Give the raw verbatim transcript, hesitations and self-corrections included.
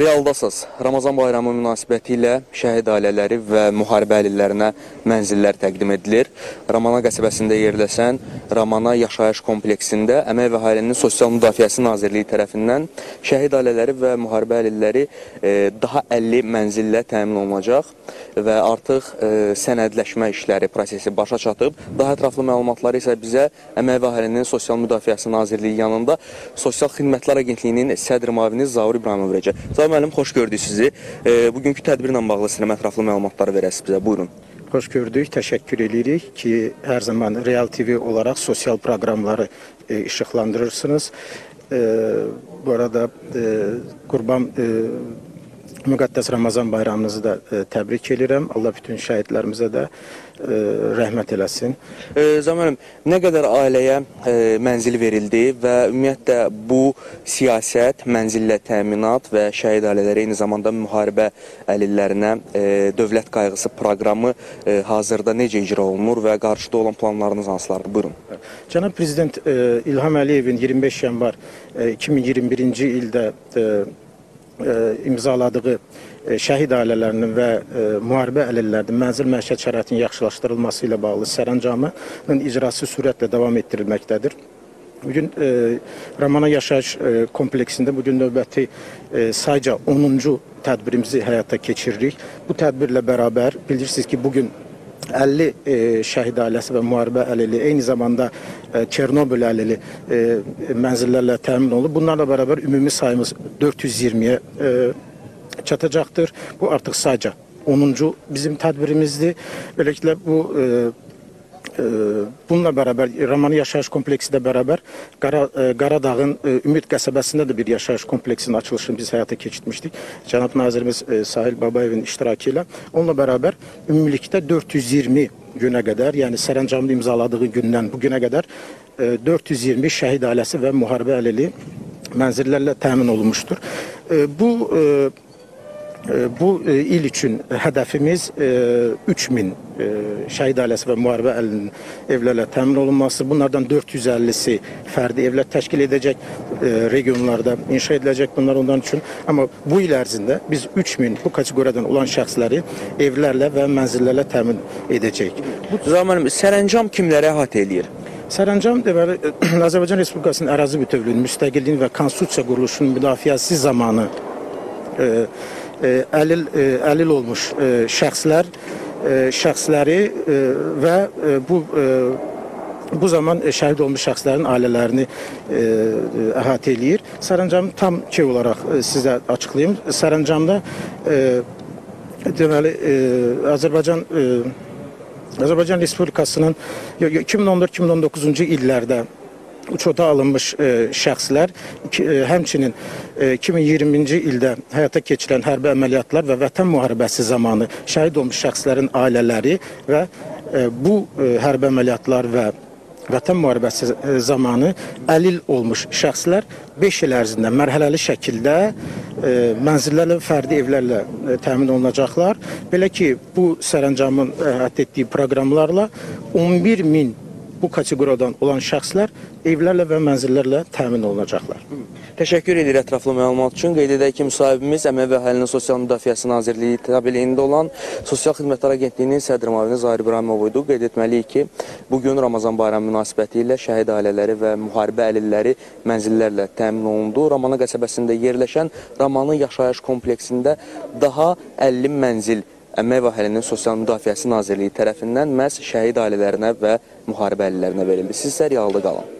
Realdasız. Ramazan bayramı münasibəti ilə şəhid ailələri və müharibə əlillərinə mənzillər təqdim edilir. Ramana qəsəbəsində yerləşən Ramana yaşayış kompleksində Əmək və Əhalinin Sosial Müdafiəsi Nazirliyi tərəfindən şəhid ailələri və müharibə əlilləri daha əlli mənzillə təmin olunacaq və artıq sənədləşmə işləri prosesi başa çatıb. Daha ətraflı məlumatları isə bizə Əmək və Əhalinin Sosial Müdafiəsi Nazirliyi yanında Sosial Xidmətlər Agentliyinin sədr müavini Zahir İbrahimov verəcək. Müəllim, xoş gördük sizi. Bugünkü tədbirlə bağlı sinema ətraflı məlumatları verəsiniz bizə. Buyurun. Xoş gördük, təşəkkür edirik ki, hər zaman Real T V olaraq sosial proqramları işıqlandırırsınız. Bu arada Qurban Müqəddəs Ramazan bayramınızı da təbrik edirəm. Allah bütün şəhidlərimizə də rəhmət eləsin. Zəmanım, nə qədər ailəyə mənzil verildi və ümumiyyətlə bu siyasət, mənzillə təminat və şəhid ailələri, eyni zamanda müharibə əlillərinə dövlət qayğısı proqramı hazırda necə icra olunur və qarşıda olan planlarınız hansılardır? Buyurun. Cənab Prezident İlham Əliyevin iyirmi beş yanvar iki min iyirmi birinci ildə imzaladığı şəhid ailələrinin və müharibə əlillərinin mənzil məişət şəraitinin yaxşılaşdırılması ilə bağlı sərəncamının icrası sürətlə davam etdirilməkdədir. Bugün Ramana yaşayış kompleksində bugün növbəti sayca onuncu tədbirimizi həyata keçiririk. Bu tədbirlə bərabər bilirsiniz ki, bugün əlli şəhid ailəsi və müharibə əlili, eyni zamanda Çernobil əlili mənzillərlə təmin olunur. Bunlarla bərabər ümumi sayımız dörd yüz iyirmiyə çatacaqdır. Bu artıq sayca onuncu bizim tədbirimizdir. Beləliklə bu bununla bərabər Ramana yaşayış kompleksi də bərabər Qaradağın Ümit Qəsəbəsində də bir yaşayış kompleksinin açılışını biz həyata keçirmişdik. Cənab Nazirimiz Sahil Babayevin iştirakı ilə onunla bərabər ümumilikdə dörd yüz iyirmi günə qədər, yəni sərəncamını imzaladığı gündən bu günə qədər dörd yüz iyirmi şəhid ailəsi və müharibə əlili mənzillərlə təmin olunmuşdur. Bu Bu il üçün hədəfimiz üç min şəhid ailəsi və müharibə əlinin evlərlə təmin olunması, bunlardan dörd yüz əllisi fərdi evlər təşkil edəcək, regionlarda inşa ediləcək bunlar ondan üçün. Amma bu il ərzində biz üç min bu kateqoriyadan olan şəxsləri evlərlə və mənzillərlə təmin edəcəyik. Zamanım, sərəncam kimlərə əhatə eləyir? Sərəncam deməli, Azərbaycan Respublikasının ərazi bütövlüyünün, müstəqilliyinin və konstitusiya quruluşunun müdafiəsi zamanı əlil olmuş şəxsləri və bu zaman şəhid olmuş şəxslərin ailələrini əhatə eləyir. Sərəncamı tam şey olaraq sizə açıqlayayım. Sərəncamda deməli Azərbaycan Azərbaycan Respublikasının iki min on dörd iki min on doqquzuncu illərdə uçota alınmış şəxslər, həmçinin iki min iyirminci ildə həyata keçirilən hərbi əməliyyatlar və vətən müharibəsi zamanı şəhid olmuş şəxslərin ailələri və bu hərbi əməliyyatlar və vətən müharibəsi zamanı əlil olmuş şəxslər beş il ərzində mərhələli şəkildə mənzillərlə, fərdi evlərlə təmin olunacaqlar. Belə ki, bu sərəncamın həyata etdiyi proqramlarla on bir min bu kateqoriyadan olan şəxslər evlərlə və mənzillərlə təmin olunacaqlar. Təşəkkür edir ətraflı məlumat üçün. Qeyd edək ki, müsahibimiz Əmək və Əhalinin Sosial Müdafiəsi Nazirliyi təbəliyində olan Sosial Xidmətlər Agentliyinin sədr müavini Zahir İbrahimov idi. Qeyd etməliyik ki, bugün Ramazan bayramı münasibəti ilə şəhid ailələri və müharibə əlilləri mənzillərlə təmin olundu. Ramana qəsəbəsində yerləşən Ramana yaşayış kompleksində daha əlli mənzil Əmək və Əhalinin Sosial Müdafiəsi Nazirliyi tərəfindən məhz şəhid ailələrinə və müharibə əlillərinə verildi. Sizlər realda qalın.